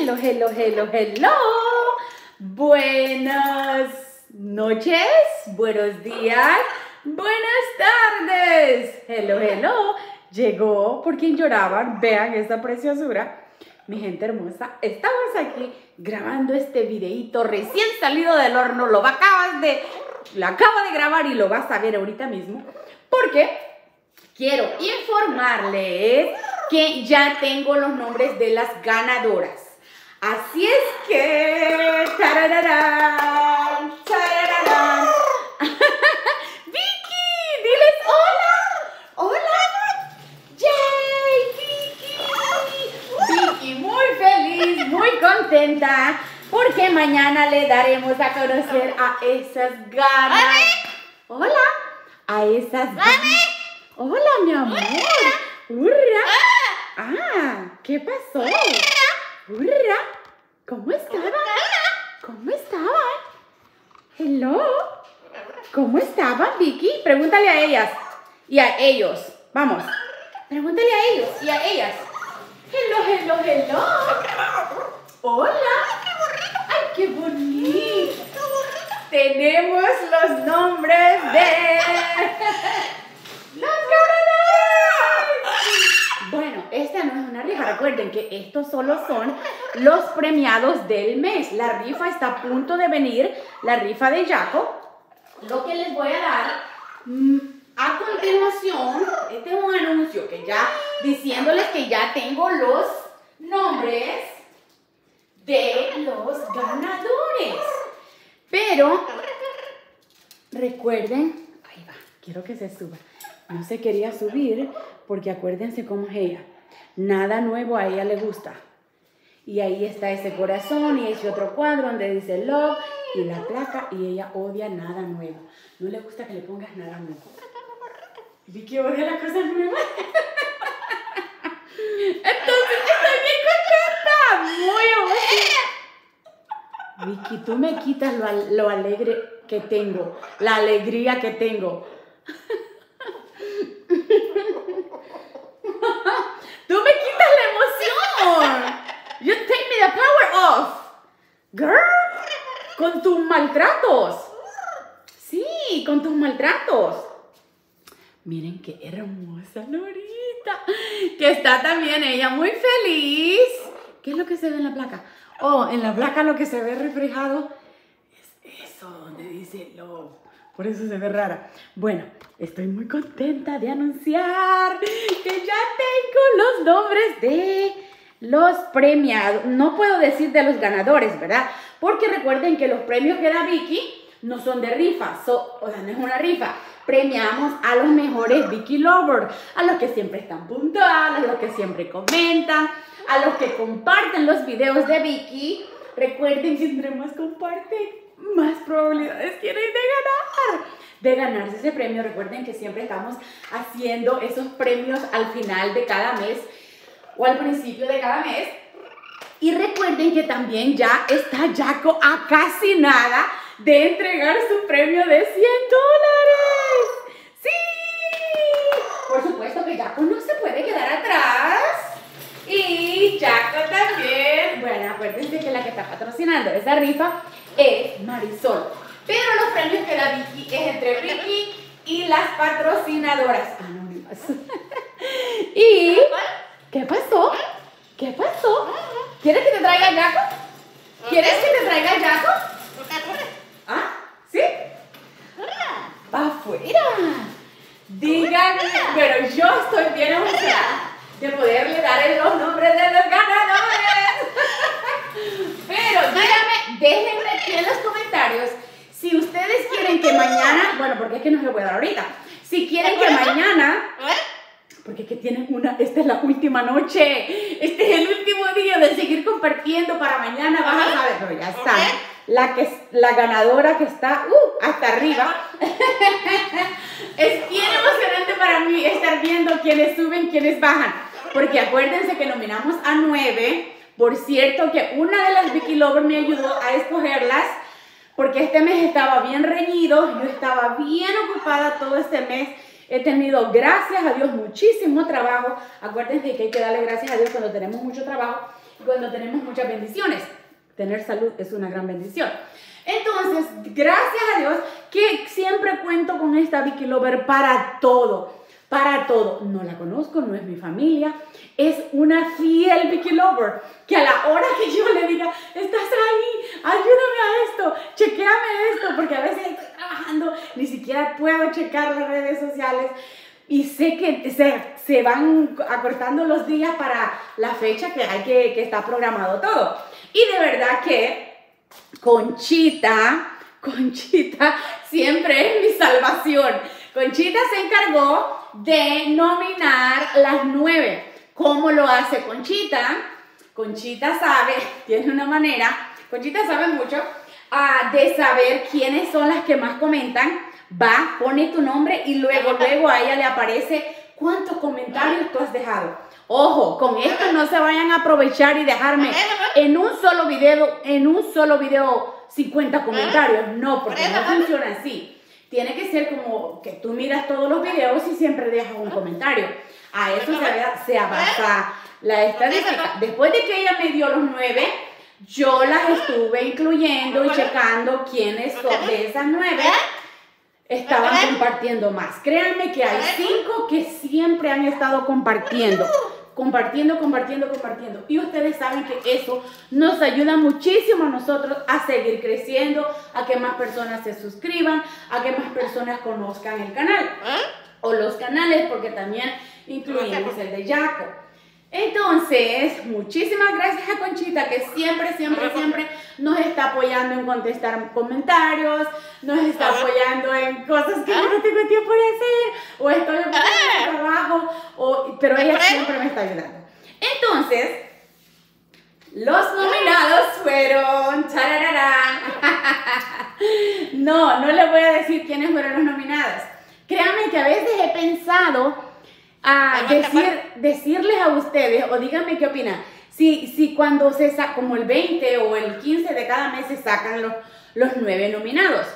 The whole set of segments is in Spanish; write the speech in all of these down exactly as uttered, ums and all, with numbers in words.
Hello, hello, hello, hello. Buenas noches, buenos días, buenas tardes. Hello, hello. Llegó por quien lloraban. Vean esta preciosura. Mi gente hermosa, estamos aquí grabando este videito recién salido del horno. Lo acabas de, lo acabo de grabar y lo vas a ver ahorita mismo. Porque quiero informarles que ya tengo los nombres de las ganadoras. Así es que... ¡Tarararán! ¡Tarararán! ¡Vicky! ¡Diles hola! ¡Hola! ¡Yay! ¡Vicky! Vicky muy feliz, muy contenta, porque mañana le daremos a conocer a esas ganas. ¡Hola! A esas ganas. ¡Hola, mi amor! ¡Hurra! Ah, ¿qué pasó? ¡Hurra! ¿Cómo estaban? ¿Cómo estaban? Hello. ¿Cómo estaban, Vicky? Pregúntale a ellas y a ellos. Vamos. Pregúntale a ellos y a ellas. Hello, hello, hello. Hola. Ay, qué bonito. Tenemos los nombres de los Bueno, esta no es una rifa. Recuerden que estos solo son los premiados del mes. La rifa está a punto de venir, la rifa de Jacob. Lo que les voy a dar mmm, a continuación, este es un anuncio que ya, diciéndoles que ya tengo los nombres de los ganadores. Pero, recuerden, ahí va, quiero que se suba. No se quería subir porque acuérdense cómo es ella. Nada nuevo a ella le gusta. Y ahí está ese corazón y ese otro cuadro donde dice love y la placa y ella odia nada nuevo. No le gusta que le pongas nada nuevo. Vicky odia las cosas nuevas. Entonces estoy bien contenta. Muy emocionada. Vicky, tú me quitas lo, lo alegre que tengo. La alegría que tengo. Tú me quitas la emoción. You take me the power off. Girl, con tus maltratos. Sí, con tus maltratos. Miren qué hermosa Norita. Que está también ella muy feliz. ¿Qué es lo que se ve en la placa? Oh, en la placa lo que se ve reflejado es eso donde dice love. Por eso se ve rara. Bueno, estoy muy contenta de anunciar que ya tengo los nombres de los premiados. No puedo decir de los ganadores, ¿verdad? Porque recuerden que los premios que da Vicky no son de rifa. Son, o sea, no es una rifa. Premiamos a los mejores Vicky Lovers. A los que siempre están puntuales, a los que siempre comentan, a los que comparten los videos de Vicky. Recuerden que entre más comparten, más probabilidades tienen de ganar, de ganarse ese premio. Recuerden que siempre estamos haciendo esos premios al final de cada mes o al principio de cada mes. Y recuerden que también ya está Jaco a casi nada de entregar su premio de cien dólares. ¡Sí! Por supuesto que Jaco no se puede quedar atrás. Y Jaco también. Bueno, acuérdense que la que está patrocinando esa rifa es Marisol. Pero los premios que da Vicky es entre Vicky y las patrocinadoras anónimas. ¿Y qué pasó? ¿Qué pasó? ¿Quieres que te traiga Jacob? ¿Quieres que te traiga Jacob? ¿Ah? ¿Sí? ¡Va afuera! Díganme, pero yo estoy bien emocionada de poderle dar los nombres de los ganadores. Pero díganme, déjenme aquí en los comentarios si ustedes quieren que mañana, bueno, porque es que no se lo voy a dar ahorita, si quieren que mañana, porque es que tienen una, esta es la última noche, este es el último día de seguir compartiendo para mañana, vas a saber, pero ya está, la, que, la ganadora que está uh, hasta arriba. Es bien emocionante para mí estar viendo quiénes suben, quiénes bajan, porque acuérdense que nominamos a nueve. Por cierto que una de las Vicky Lovers me ayudó a escogerlas, porque este mes estaba bien reñido, yo estaba bien ocupada todo este mes. He tenido, gracias a Dios, muchísimo trabajo. Acuérdense que hay que darle gracias a Dios cuando tenemos mucho trabajo. cuando tenemos muchas bendiciones. Tener salud es una gran bendición. Entonces, gracias a Dios que siempre cuento con esta Vicky Lover para todo. Para todo. No la conozco, no es mi familia. Es una fiel Vicky Lover que a la hora que yo le diga, estás ahí, ayúdame a esto, chequéame esto, porque a veces estoy trabajando, ni siquiera puedo checar las redes sociales. Y sé que se, se van acortando los días para la fecha que hay que, que está programado todo. Y de verdad que Conchita, Conchita siempre es mi salvación. Conchita se encargó de nominar las nueve. ¿Cómo lo hace Conchita? Conchita sabe, tiene una manera, Conchita sabe mucho uh, de saber quiénes son las que más comentan. Va, pone tu nombre y luego, luego a ella le aparece cuántos comentarios tú has dejado. Ojo, con esto no se vayan a aprovechar y dejarme en un solo video, en un solo video cincuenta comentarios. No, porque no funciona así. Tiene que ser como que tú miras todos los videos y siempre dejas un comentario. A eso se, se avanza la estadística. Después de que ella me dio los nueve, yo las estuve incluyendo y checando quiénes son de esas nueve. Estaban compartiendo más. Créanme que hay cinco que siempre han estado compartiendo. Compartiendo, compartiendo, compartiendo. Y ustedes saben que eso nos ayuda muchísimo a nosotros a seguir creciendo, a que más personas se suscriban, a que más personas conozcan el canal. O los canales, porque también incluimos el de Jacob. Entonces, muchísimas gracias a Conchita que siempre, siempre, siempre nos está apoyando en contestar comentarios, nos está apoyando en cosas que yo no tengo tiempo de hacer, o estoy en trabajo, o, pero ella siempre me está ayudando. Entonces, los nominados fueron... No, no les voy a decir quiénes fueron los nominados. Créanme que a veces he pensado... a decir, decirles a ustedes, o díganme qué opinan, si, si cuando se saca, como el veinte o el quince de cada mes se sacan los, los nueve nominados.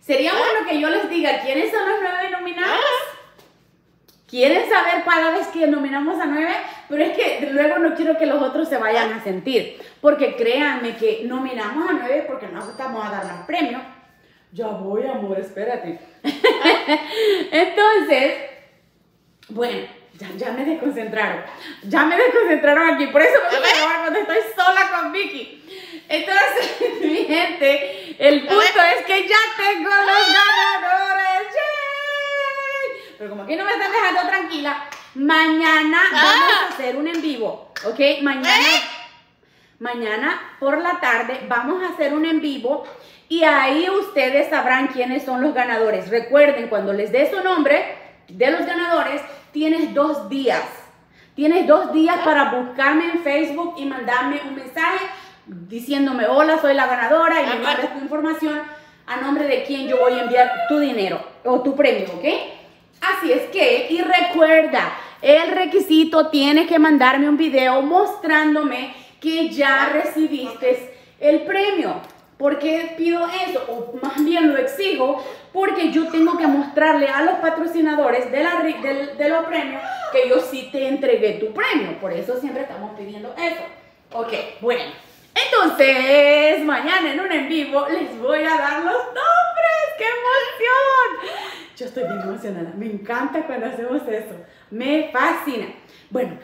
¿Sería bueno que yo les diga quiénes son los nueve nominados? ¿Quieren saber cada vez que nominamos a nueve? Pero es que luego no quiero que los otros se vayan a sentir, porque créanme que nominamos a nueve porque nos gustamos a darnos premios. Ya voy, amor, espérate. Entonces... bueno, ya, ya me desconcentraron. Ya me desconcentraron aquí. Por eso me voy a grabar cuando estoy sola con Vicky. Entonces, mi gente, el punto es que ya tengo los ganadores. ¡Yay! Pero como aquí no me están dejando tranquila, mañana vamos a hacer un en vivo. ¿Ok? Mañana, mañana por la tarde vamos a hacer un en vivo y ahí ustedes sabrán quiénes son los ganadores. Recuerden, cuando les dé su nombre de los ganadores, tienes dos días. Tienes dos días para buscarme en Facebook y mandarme un mensaje diciéndome, hola, soy la ganadora, y me mandas tu información a nombre de quien yo voy a enviar tu dinero o tu premio, ¿ok? Así es que, y recuerda, el requisito, tienes que mandarme un video mostrándome que ya recibiste el premio. ¿Por qué pido eso? O más bien lo exijo, porque yo tengo que mostrarle a los patrocinadores de, la, de, de los premios que yo sí te entregué tu premio. Por eso siempre estamos pidiendo eso. Ok, bueno. Entonces, mañana en un en vivo les voy a dar los nombres. ¡Qué emoción! Yo estoy bien emocionada. Me encanta cuando hacemos eso. Me fascina. Bueno.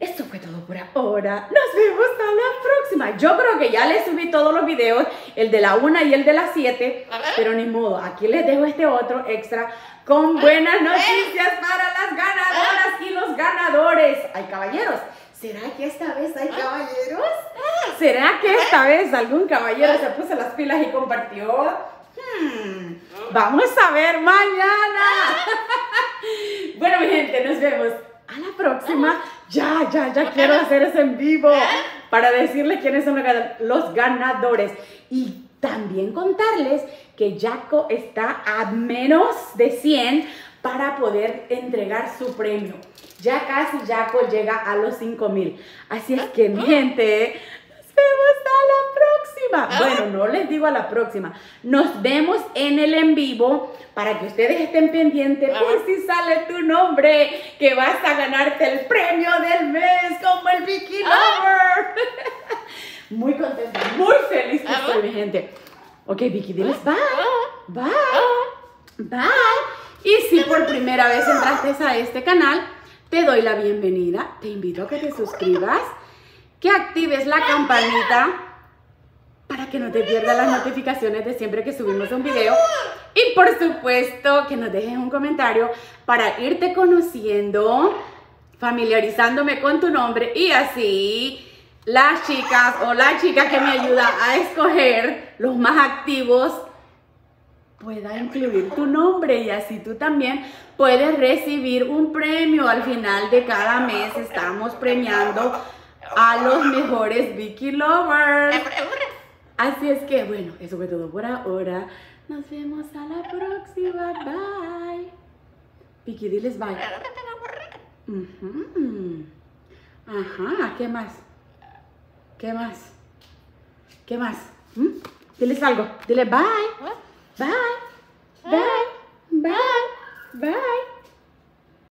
Esto fue todo por ahora. Nos vemos a la próxima. Yo creo que ya les subí todos los videos, el de la una y el de las siete, pero ni modo, aquí les dejo este otro extra con buenas noticias para las ganadoras y los ganadores. Hay caballeros. ¿Será que esta vez hay caballeros? ¿Será que esta vez algún caballero se puso las pilas y compartió? Hmm, vamos a ver mañana. Bueno, mi gente, nos vemos a la próxima. Ya, ya, ya quiero hacer eso en vivo para decirles quiénes son los ganadores. Y también contarles que Jaco está a menos de cien para poder entregar su premio. Ya casi Jaco llega a los cinco mil. Así es que, mi gente, nos vemos a la próxima. Bueno, no les digo a la próxima. Nos vemos en el en vivo para que ustedes estén pendientes por si sale tu nombre, que vas a ganarte el premio del mes como el Vicky Lover. Muy contenta, muy feliz que estoy, mi gente. Ok, Vicky, diles bye. Bye. Bye. Y si por primera vez entraste a este canal, te doy la bienvenida. Te invito a que te suscribas, que actives la campanita para que no te pierdas las notificaciones de siempre que subimos un video. Y por supuesto que nos dejes un comentario para irte conociendo, familiarizándome con tu nombre, y así las chicas o la chica que me ayuda a escoger los más activos pueda incluir tu nombre, y así tú también puedes recibir un premio. Al final de cada mes estamos premiando a los mejores Vicky Lovers. Así es que, bueno, eso fue todo por ahora. Nos vemos a la próxima. Bye. Vicky, diles bye. Uh-huh. Ajá, ¿qué más? ¿Qué más? ¿Qué más? ¿Mm? Diles algo. Dile bye. Bye. Bye. Bye. Bye.